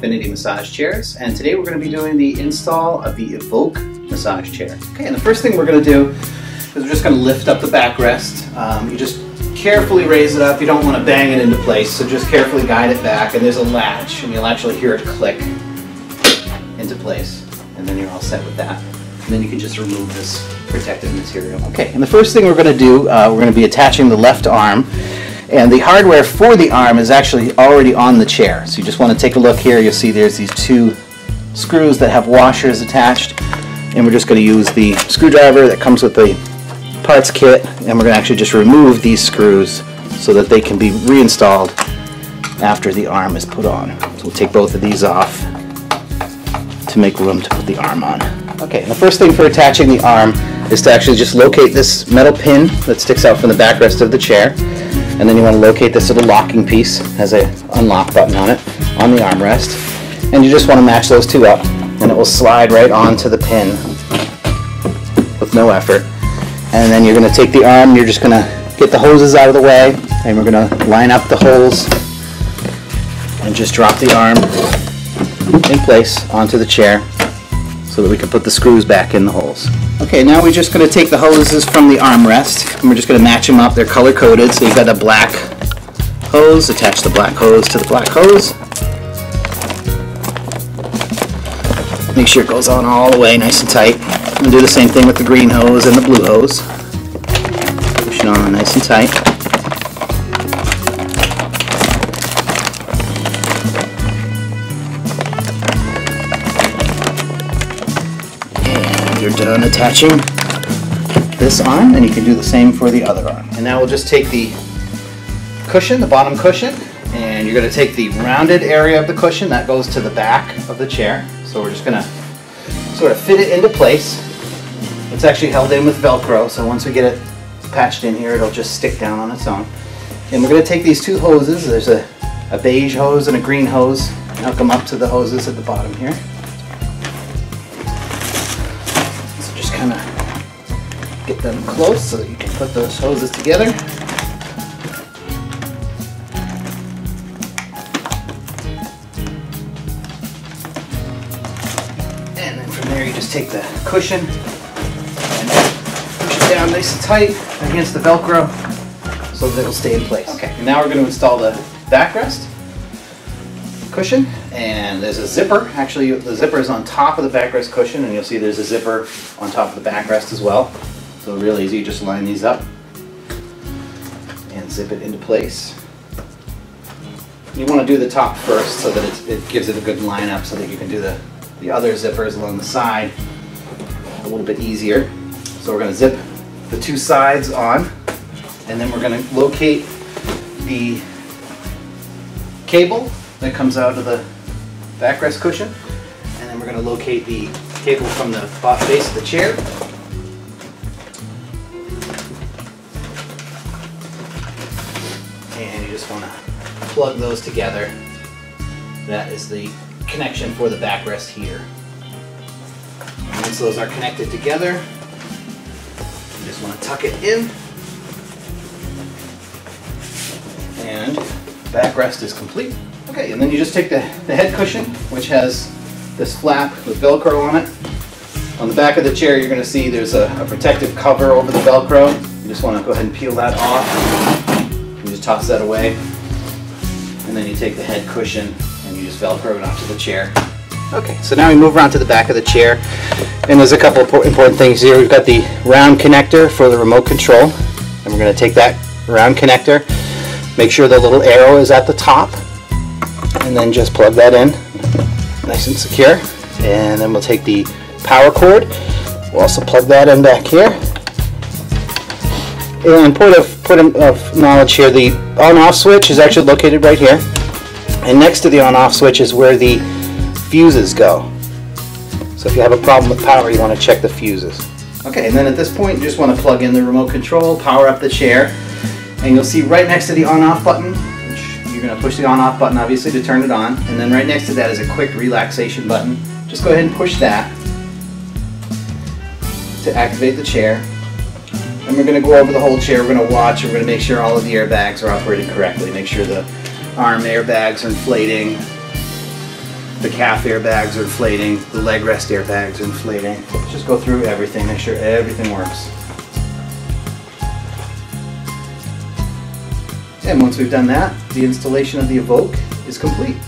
Infinity Massage Chairs, and today we're going to be doing the install of the Evoke Massage Chair. Okay, and the first thing we're going to do is we're just going to lift up the backrest. You just carefully raise it up. You don't want to bang it into place, so just carefully guide it back, and there's a latch, and you'll actually hear it click into place, and then you're all set with that. And then you can just remove this protective material. Okay, and the first thing we're going to do, we're going to be attaching the left arm. And the hardware for the arm is actually already on the chair. So you just want to take a look here. You'll see there's these two screws that have washers attached. And we're just going to use the screwdriver that comes with the parts kit. And we're going to actually just remove these screws so that they can be reinstalled after the arm is put on. So we'll take both of these off to make room to put the arm on. Okay, and the first thing for attaching the arm is to actually just locate this metal pin that sticks out from the backrest of the chair. And then you want to locate this little locking piece, has an unlock button on it, on the armrest. And you just want to match those two up, and it will slide right onto the pin with no effort. And then you're going to take the arm, you're just going to get the hoses out of the way, and we're going to line up the holes and just drop the arm in place onto the chair so that we can put the screws back in the holes. Okay, now we're just going to take the hoses from the armrest, and we're just going to match them up. They're color-coded, so you've got a black hose. Attach the black hose to the black hose. Make sure it goes on all the way nice and tight. And do the same thing with the green hose and the blue hose. Push it on nice and tight. You're done attaching this arm, and you can do the same for the other arm. And now we'll just take the cushion, the bottom cushion, and you're going to take the rounded area of the cushion that goes to the back of the chair. So we're just going to sort of fit it into place. It's actually held in with Velcro, so once we get it patched in here, it'll just stick down on its own. And we're going to take these two hoses. There's a beige hose and a green hose, and hook them up to the hoses at the bottom here. Kind of get them close so that you can put those hoses together. And then from there you just take the cushion and push it down nice and tight against the Velcro so that it'll stay in place. Okay, and now we're going to install the backrest cushion, and there's a zipper. Actually, the zipper is on top of the backrest cushion, and you'll see there's a zipper on top of the backrest as well. So real easy, you just line these up and zip it into place. You want to do the top first so that it gives it a good line up so that you can do the other zippers along the side a little bit easier. So we're going to zip the two sides on, and then we're going to locate the cable that comes out of the backrest cushion, and then we're going to locate the cable from the base of the chair. And you just want to plug those together. That is the connection for the backrest here. And once those are connected together, you just want to tuck it in. And backrest is complete. Okay, and then you just take the head cushion, which has this flap with Velcro on it. On the back of the chair, you're going to see there's a protective cover over the Velcro. You just want to go ahead and peel that off. You just toss that away. And then you take the head cushion and you just Velcro it onto the chair. Okay, so now we move around to the back of the chair. And there's a couple of important things here. We've got the round connector for the remote control. And we're going to take that round connector. Make sure the little arrow is at the top. And then just plug that in, nice and secure. And then we'll take the power cord. We'll also plug that in back here. And point of knowledge here, the on-off switch is actually located right here. And next to the on-off switch is where the fuses go. So if you have a problem with power, you want to check the fuses. Okay, and then at this point, you just want to plug in the remote control, power up the chair, and you'll see right next to the on-off button, you're going to push the on-off button, obviously, to turn it on. And then right next to that is a quick relaxation button. Just go ahead and push that to activate the chair. And we're going to go over the whole chair. We're going to watch. We're going to make sure all of the airbags are operating correctly. Make sure the arm airbags are inflating. The calf airbags are inflating, the leg rest airbags are inflating. Just go through everything, make sure everything works. And once we've done that, the installation of the Evoke is complete.